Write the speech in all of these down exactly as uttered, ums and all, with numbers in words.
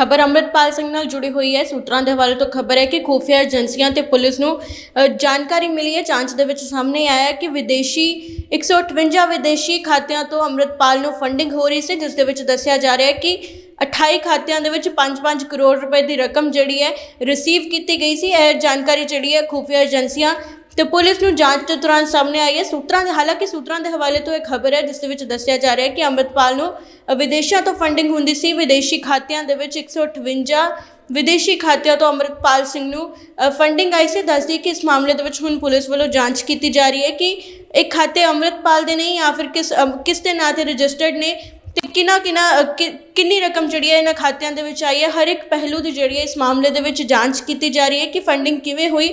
खबर अमृतपाल सिंह नाल जुड़ी हुई है। सूत्रों के हवाले तो खबर है कि खुफिया एजेंसियां ते पुलिस नूं जानकारी मिली है। जांच दे विच सामने आया कि विदेशी एक सौ अठवंजा विदेशी खात्यां तो अमृतपाल नूं फंडिंग हो रही सी, जिस दे विच दस्सिया जा रहा है कि अठाई खात्यां दे विच पाँच पाँच करोड़ रुपए की रकम जिहड़ी है रिसीव की गई सी। यह जानकारी जिहड़ी है खुफिया एजेंसियां तो पुलिस नूं जांच के दौरान सामने आई है। सूत्रां दे हालांकि सूत्रां दे हवाले तो एक खबर है जिस दे विच दस्सिया जा रहा है कि अमृतपाल नूं विदेशां तो फंडिंग हुंदी सी। विदेशी खात्यां दे विच एक सौ अठवंजा विदेशी खात्यां तो अमृतपाल सिंह नूं फंडिंग आई से। दस्सदी कि इस मामले दे विच हुण पुलिस वालों जांच की जा रही है कि ये खाते अमृतपाल दे नहीं या फिर किस किस दे नां ते रजिस्टर्ड ने, कि किन्नी रकम जी इन खात्या आई है। हर एक पहलू की जी इस मामले के जांच की जा रही है कि फंडिंग किवें हुई।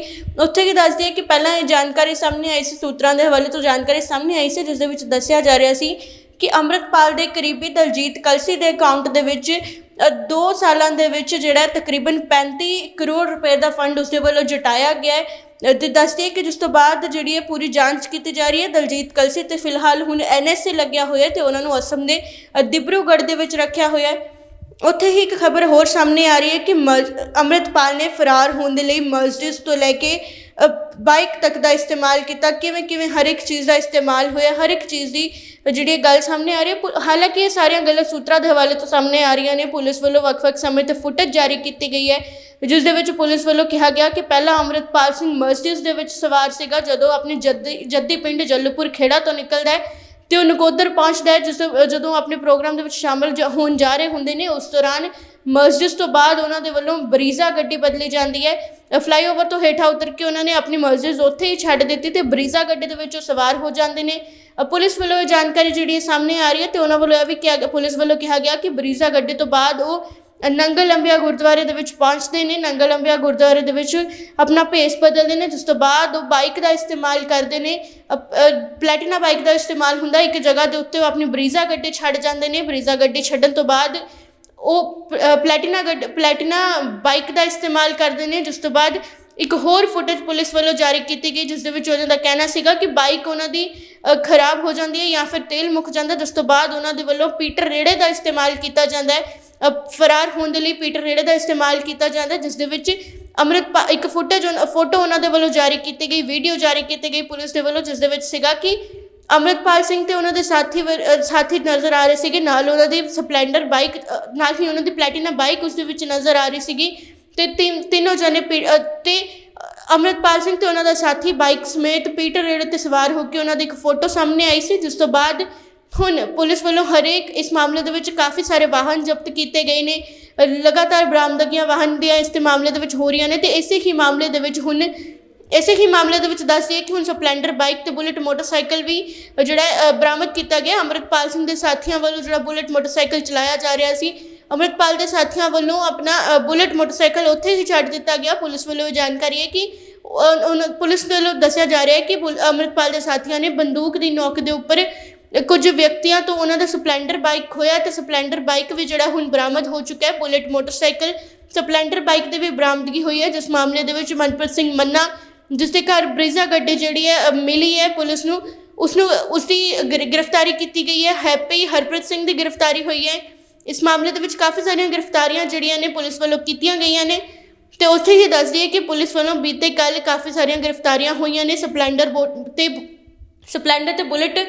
उत्थे की दस्सदी है कि पहला ये जानकारी सामने आई सी, सूत्रां के हवाले तो जानकारी सामने आई सी जिस दे विच दस्सिया जा रहा सी कि अमृतपाल के करीबी दलजीत कलसी के अकाउंट के विच दो सालों के विच जिहड़ा तकरीबन पैंती करोड़ रुपए का फंड उसके वालों जुटाया गया है। दस्सदी है कि जिस तो बाद जिहड़ी है पूरी जांच की जा रही है। दलजीत कलसी तो फिलहाल हुण एन एस ए लग्या होया तो उन्होंने असम के डिब्रूगढ़ के विच रखिया होया। उत्थे ही एक खबर होर सामने आ रही है कि अमृतपाल ने फरार होने लई मर्सिडीज़ तो लैके बाइक तक का इस्तेमाल किया। किवें किवें हर एक चीज़ का इस्तेमाल होया, हर एक चीज़ की जिहड़ी गल सामने आ रही है। हालांकि ये सारियां गल्लां सूत्रां दे हवाले तो सामने आ रही ने। पुलिस वालों वक्-वक् समय ते फुटेज जारी की गई है जिस दे विच पुलिस वालों कहा गया कि पहला अमृतपाल सिंह मर्सिडीज़ दे विच सवार सीगा। जदों अपने जद्दी जद्दी पिंड जलूपुर खेड़ा तो निकलदा है तो नकोदर पहुँचता है। जिस जो अपने प्रोग्राम के शामिल ज हो जा रहे होंगे ने उस दौरान मस्जिद तो बाद उन्होंने वालों बरीज़ा गड्डी बदली जाती है। फ्लाईओवर तो हेठा उतर के उन्होंने अपनी मस्जिद उत्थे ही छड्ड दित्ती तो बरीज़ा गड्डी के सवार हो जाते हैं। पुलिस वालों जानकारी जी सामने आ रही है तो उन्होंने वालों भी क्या पुलिस वालों कहा गया कि बरीज़ा गड्डी तो बाद नंगल लंबिया गुरुद्वारे के पहुँचते हैं। नंगल लंबिया गुरुद्वारे के अपना भेस बदलते हैं, जिस तो बाद बाइक का इस्तेमाल करते हैं। प्लैटिना बाइक का इस्तेमाल होंगे। एक जगह के उत्ते अपनी बरीज़ा गड्डी छड्ड जाते हैं। बरीज़ा गड्डी छड्डन तो बाद प्लैटिना गड्ड प्लैटिना बाइक का इस्तेमाल करते हैं। जिस तो बाद एक होर फुटेज पुलिस वालों जारी की गई जिस उन्होंने कहना सीगा कि बाइक उन्होंने खराब हो जाती है या फिर तेल मुक जाता, जिस तो बाद उन्होंने वालों पीटर रेड़े का इस्तेमाल किया जाता है। फरार होने लिए पीटर रेड़े का इस्तेमाल किया जाता है जिस दे अमृतपाल एक फुटेज फोटो उन्होंने वालों जारी की गई, वीडियो जारी की गई पुलिस के वालों जिस दे अमृतपाल सिंह ते उन्होंने साथी साथी नज़र आ रहे थे। नाल उन्होंने स्पलैंडर बाइक नाल ही उन्होंने प्लैटिना बाइक उस नज़र आ रही थी। तो तीन तीनों जने ते अमृतपाल सिंह ते उन्होंने साथी बाइक समेत पीटर रेड़े ते सवार होकर उन्होंने एक फोटो सामने आई सी। जिस तो बाद हुण पुलिस वालों हरेक इस मामले दे विच काफ़ी सारे वाहन जब्त किए गए ने। लगातार बरामदगियां वाहन दियां इस मामले दे विच हो रही ने। तो इसे ही मामले दे विच हुण इसे ही मामले दे विच दस दिए कि हुण स्पलैंडर बाइक तो बुलेट मोटरसाइकिल भी जिहड़ा बरामद किया गया। अमृतपाल सिंह दे साथियों वालों जिहड़ा बुलेट मोटरसाइकिल चलाया जा रहा सी, अमृतपाल दे साथियों वालों अपना बुलेट मोटरसाइकिल उत्थे ही छड्ड दिता गया। पुलिस वालों जानकारी है कि पुलिस वालों दस्सिया जा रहा है कि अमृतपाल दे साथियों ने बंदूक की नोक के उपर कुछ व्यक्तियों तो उन्होंने स्पलैंडर बाइक खोया तो स्पलैंडर बाइक भी जिहड़ा हुण बरामद हो चुका है। बुलेट मोटरसाइकिल स्पलैंडर बाइक की भी बरामदगी हुई है जिस मामले दे विच मनप्रीत सिंह मन्ना जिसके घर बरीज़ा गड्डी जिहड़ी है मिली है पुलिस नूं उसनूं उसकी गिरफ्तारी की गई है। हैप्पी हरप्रीत सिंह की गिरफ्तारी हुई है। इस मामले के काफ़ी सारियां गिरफ्तारियां जिहड़ियां ने पुलिस वालों कीतियां गईयां ने। तो उत्थे ही दस दईए कि पुलिस वालों बीते कल काफ़ी सारियां गिरफ्तारियां हुई ने। स्पलैंडर ते स्पलैंडर ते बुलेट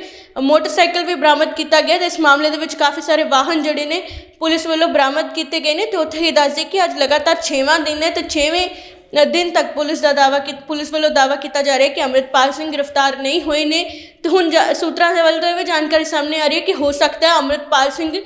मोटरसाइकिल भी बरामद किया गया। तो इस मामले के काफ़ी सारे वाहन जोड़े ने पुलिस वालों बरामद किए गए हैं। तो उत्थे ही दस दिए कि अज लगातार छेवां दिन है तो छेवें दिन तक पुलिस का दावा पुलिस वालों दावा किया जा रहा है कि अमृतपाल सिंह गिरफ्तार नहीं हुए ने। तो हुण सूत्रां दे वालों तो जानकारी सामने आ रही है कि हो सकता है अमृतपाल सिंह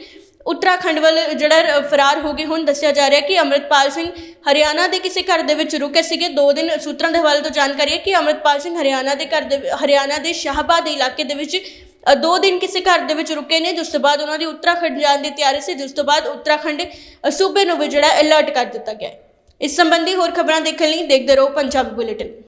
उत्तराखंड वाले जिहड़ा फरार हो गए। हुण दस्सिया जा रहा है कि अमृतपाल सिंह हरियाणा के किसी घर के रुके सीगे दो दिन। सूत्रां के हवाले तो जानकारी है कि अमृतपाल सिंह हरियाणा के घर हरियाणा के शाहबाद इलाके के दो दिन किसी घर के रुके ने। जिस तो बाद उन्होंने उत्तराखंड जाने की तैयारी से, जिस तो बाद उत्तराखंड सूबे में भी जिहड़ा अलर्ट कर दिता गया। इस संबंधी होर खबरां देखने देखते रहो पंजाबी बुलेटिन।